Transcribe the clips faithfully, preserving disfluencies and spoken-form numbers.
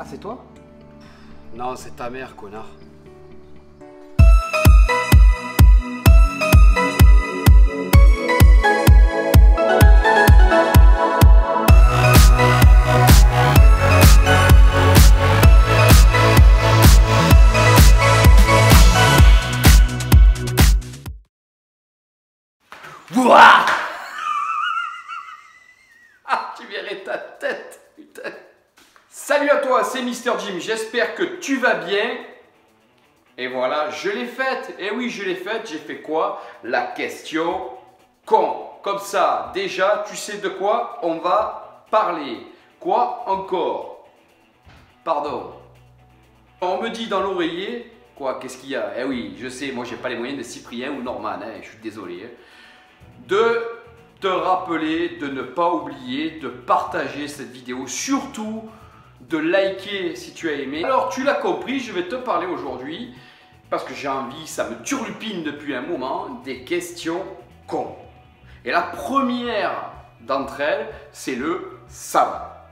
Ah, c'est toi? Non, c'est ta mère, connard. C'est Mister Jim, j'espère que tu vas bien. Et voilà, je l'ai faite. Et oui, je l'ai faite. J'ai fait quoi? La question con. Comme ça, déjà, tu sais de quoi on va parler. Quoi encore? Pardon. On me dit dans l'oreiller. Quoi? Qu'est-ce qu'il y a? Eh oui, je sais, moi j'ai pas les moyens de Cyprien ou Norman, hein, je suis désolé. Hein. De te rappeler, de ne pas oublier, de partager cette vidéo. Surtout de liker si tu as aimé. Alors tu l'as compris, je vais te parler aujourd'hui, parce que j'ai envie, ça me turlupine depuis un moment, des questions cons. Et la première d'entre elles, c'est le « ça va ».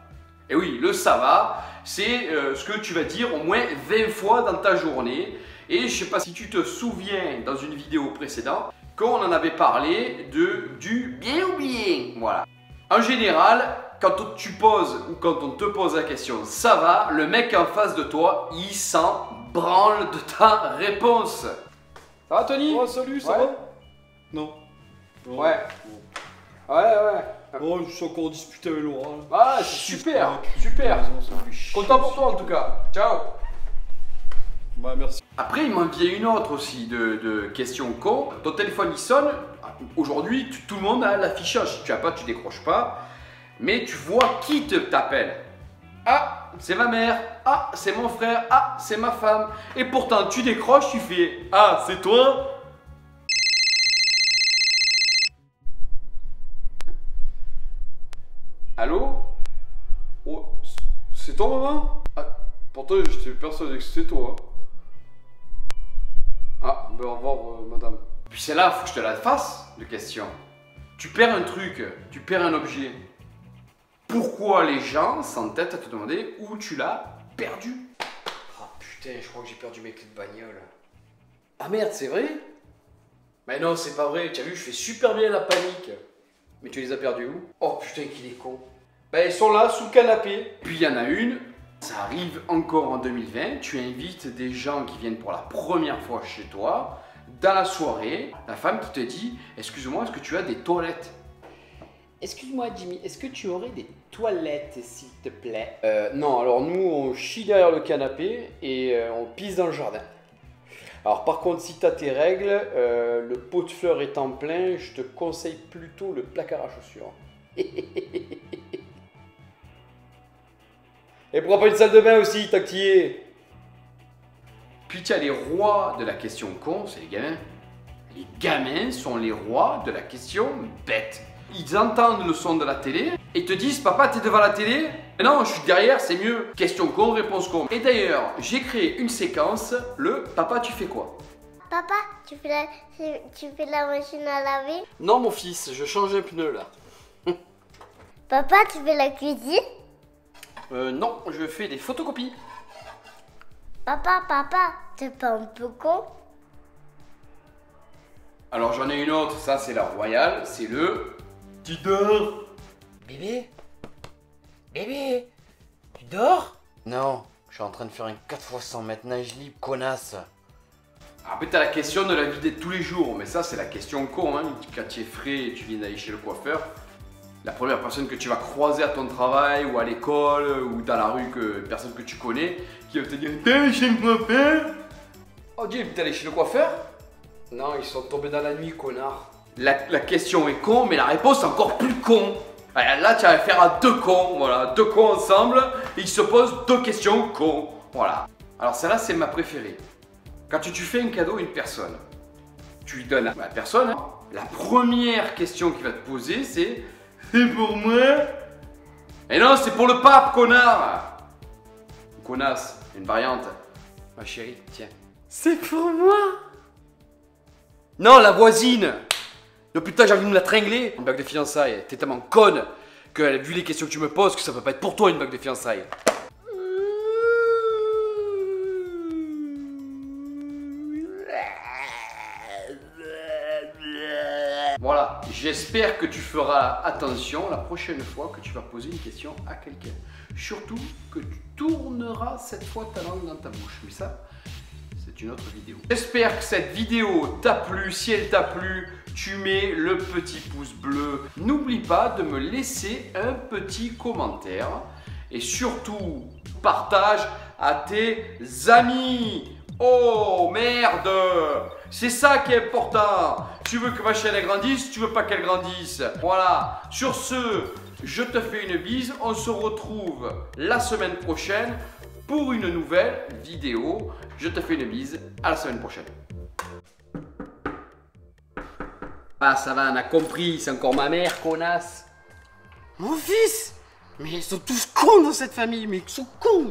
Et oui, le « ça va », c'est euh, ce que tu vas dire au moins vingt fois dans ta journée. Et je ne sais pas si tu te souviens, dans une vidéo précédente, qu'on en avait parlé de, du « bien ou bien ». Voilà. En général, quand tu poses ou quand on te pose la question « ça va ?», le mec en face de toi, il s'en branle de ta réponse. Ça va, Tony? Oh, salut, ça ouais. va Non. Oh. Ouais. Ouais, ouais. Oh, je suis encore disputé avec l'oral. Ah, c'est super, super. Content pour toi, en tout cas. Ciao. Bah, merci. Après, il m'en vient une autre aussi de, de question con. Ton téléphone, il sonne. Aujourd'hui, tout le monde a l'affichage. Si tu n'as pas, tu décroches pas. Mais tu vois qui te t'appelle. Ah, c'est ma mère. Ah, c'est mon frère. Ah, c'est ma femme. Et pourtant, tu décroches, tu fais ah, c'est toi. Allô? Oh, c'est toi, maman? Ah, pourtant, j'étais persuadé que c'était toi. Ah, ben au revoir, euh, madame. Puis c'est là, faut que je te la fasse, de question. Tu perds un truc, tu perds un objet. Pourquoi les gens s'entêtent à te demander où tu l'as perdu? Ah putain, je crois que j'ai perdu mes clés de bagnole. Ah merde, c'est vrai? Mais non, c'est pas vrai, tu as vu, je fais super bien la panique. Mais tu les as perdues où? Oh putain, qu'il est con. Bah ils sont là, sous le canapé. Puis il y en a une, ça arrive encore en deux mille vingt, tu invites des gens qui viennent pour la première fois chez toi, dans la soirée, la femme qui te dit « Excuse-moi, est-ce que tu as des toilettes ?» Excuse-moi Jimmy, est-ce que tu aurais des toilettes s'il te plaît? euh, Non, alors nous on chie derrière le canapé et euh, on pisse dans le jardin. Alors par contre si t'as tes règles, euh, le pot de fleurs étant plein, je te conseille plutôt le placard à chaussures. Et pourquoi pas une salle de bain aussi, tactillé? Puis t'as les rois de la question con, c'est les gamins. Les gamins sont les rois de la question bête. Ils entendent le son de la télé et te disent « Papa, t'es devant la télé ?»« Non, je suis derrière, c'est mieux. » Question con, réponse con. Et d'ailleurs, j'ai créé une séquence, le « Papa, tu fais quoi ?»« Papa, tu fais, la, tu fais la machine à laver ?»« Non, mon fils, je change un pneu, là. »« Papa, tu fais la cuisine ?»« Euh, non, je fais des photocopies. »« Papa, papa, t'es pas un peu con ?» Alors, j'en ai une autre, ça, c'est la royale, c'est le... Tu dors? Bébé? Bébé? Tu dors? Non, je suis en train de faire un quatre fois cent mètres nage libre, connasse. Après, t'as la question de la vie de tous les jours, mais ça, c'est la question con, hein. Quand tu es frais et tu viens d'aller chez le coiffeur, la première personne que tu vas croiser à ton travail ou à l'école ou dans la rue, que personne que tu connais, qui va te dire « T'es allé chez le coiffeur ?» Oh Dieu, t'es allé chez le coiffeur? Non, ils sont tombés dans la nuit, connard. La, la question est con, mais la réponse est encore plus con. Alors là, tu vas faire à deux cons, voilà, deux cons ensemble, et ils se posent deux questions cons, voilà. Alors celle-là, c'est ma préférée. Quand tu, tu fais un cadeau à une personne, tu lui donnes à la personne, hein, la première question qu'il va te poser, c'est « C'est pour moi ?» Et non, c'est pour le pape, connard. Connasse, une variante. Ma chérie, tiens. C'est pour moi? Non, la voisine. Non putain, j'ai envie de me la tringler. Une bague de fiançailles, t'es tellement conne que vu les questions que tu me poses que ça peut pas être pour toi une bague de fiançailles. Voilà, j'espère que tu feras attention la prochaine fois que tu vas poser une question à quelqu'un. Surtout que tu tourneras cette fois ta langue dans ta bouche. Mais ça, c'est une autre vidéo. J'espère que cette vidéo t'a plu. Si elle t'a plu, tu mets le petit pouce bleu. N'oublie pas de me laisser un petit commentaire. Et surtout, partage à tes amis. Oh merde, c'est ça qui est important. Tu veux que ma chaîne grandisse, tu veux pas qu'elle grandisse. Voilà, sur ce, je te fais une bise. On se retrouve la semaine prochaine pour une nouvelle vidéo. Je te fais une bise, à la semaine prochaine. Ah ça va, on a compris, c'est encore ma mère, connasse. Mon fils, mais ils sont tous cons dans cette famille, mais ils sont cons.